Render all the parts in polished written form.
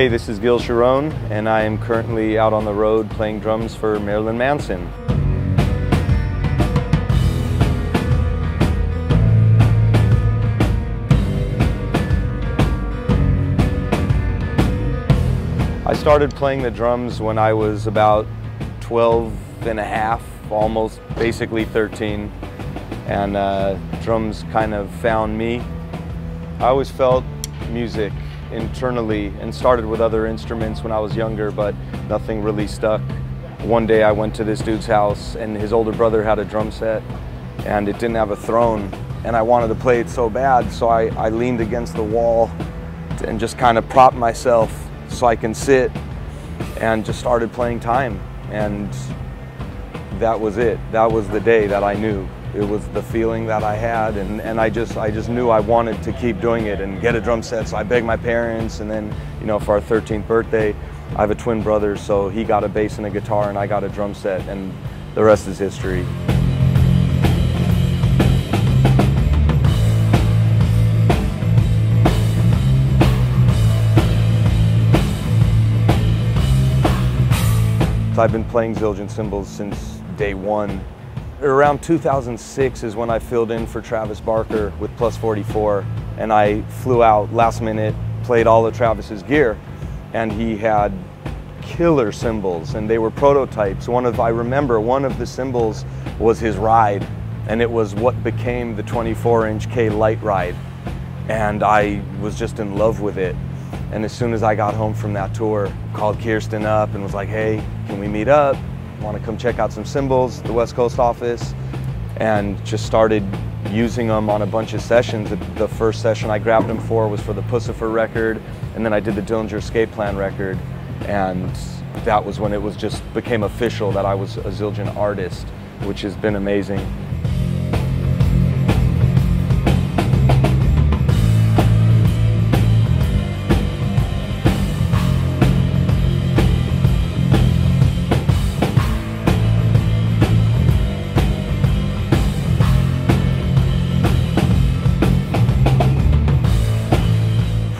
Hey, this is Gil Sharone, and I am currently out on the road playing drums for Marilyn Manson. I started playing the drums when I was about 12 and a half, almost basically 13, and drums kind of found me. I always felt music internally and started with other instruments when I was younger, but nothing really stuck. One day I went to this dude's house and his older brother had a drum set and it didn't have a throne, and I wanted to play it so bad, so I leaned against the wall and just kind of propped myself so I can sit and just started playing time, and that was it. That was the day that I knew. It was the feeling that I had, and I just knew I wanted to keep doing it and get a drum set, so I begged my parents, and then, you know, for our 13th birthday, I have a twin brother, so he got a bass and a guitar, and I got a drum set, and the rest is history. So I've been playing Zildjian cymbals since day one. Around 2006 is when I filled in for Travis Barker with Plus 44, and I flew out last minute, played all of Travis's gear, and he had killer cymbals, and they were prototypes. I remember one of the cymbals was his ride, and it was what became the 24-inch K Light ride, and I was just in love with it. And as soon as I got home from that tour, called Kirsten up and was like, hey, can we meet up? Want to come check out some cymbals, the West Coast office, and just started using them on a bunch of sessions. The first session I grabbed them for was for the Pussifer record, and then I did the Dillinger Escape Plan record, and that was when it was just became official that I was a Zildjian artist, which has been amazing.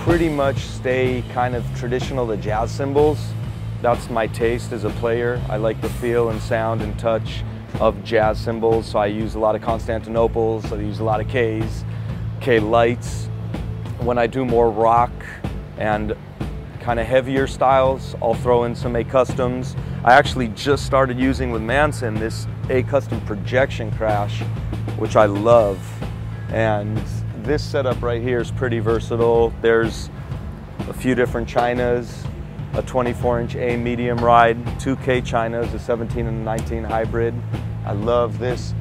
Pretty much stay kind of traditional to jazz cymbals. That's my taste as a player. I like the feel and sound and touch of jazz cymbals, so I use a lot of Constantinoples, so I use a lot of Ks, K Lights. When I do more rock and kind of heavier styles, I'll throw in some A Customs. I actually just started using with Manson this A Custom Projection Crash, which I love. And this setup right here is pretty versatile. There's a few different chinas, a 24-inch A medium ride, 2K chinas, a 17 and a 19 hybrid. I love this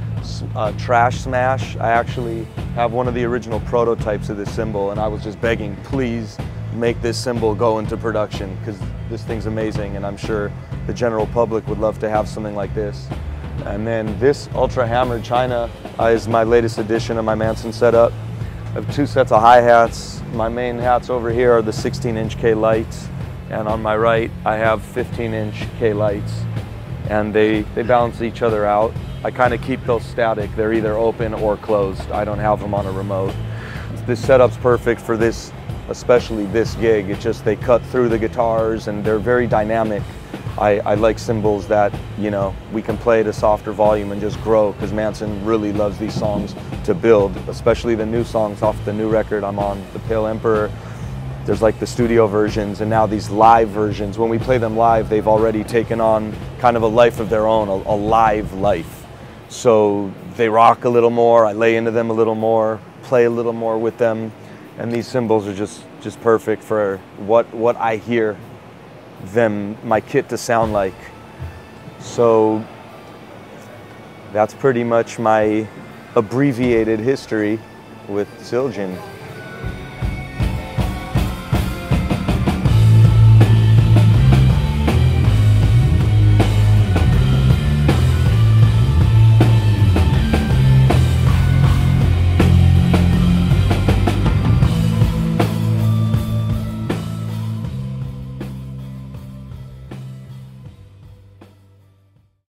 trash smash. I actually have one of the original prototypes of this cymbal, and I was just begging, please make this cymbal go into production, because this thing's amazing, and I'm sure the general public would love to have something like this. And then this ultra hammered china is my latest addition of my Manson setup. I have two sets of hi-hats. My main hats over here are the 16-inch K Lights, and on my right I have 15-inch K Lights, and they balance each other out. I kind of keep those static. They're either open or closed. I don't have them on a remote. This setup's perfect for this, especially this gig. It's just they cut through the guitars and they're very dynamic. I like cymbals that, you know, we can play at a softer volume and just grow, because Manson really loves these songs to build, especially the new songs off the new record I'm on, The Pale Emperor. There's like the studio versions and now these live versions. When we play them live, they've already taken on kind of a life of their own, a live life. So they rock a little more, I lay into them a little more, play a little more with them, and these cymbals are just perfect for what I hear my kit to sound like. So that's pretty much my abbreviated history with Zildjian.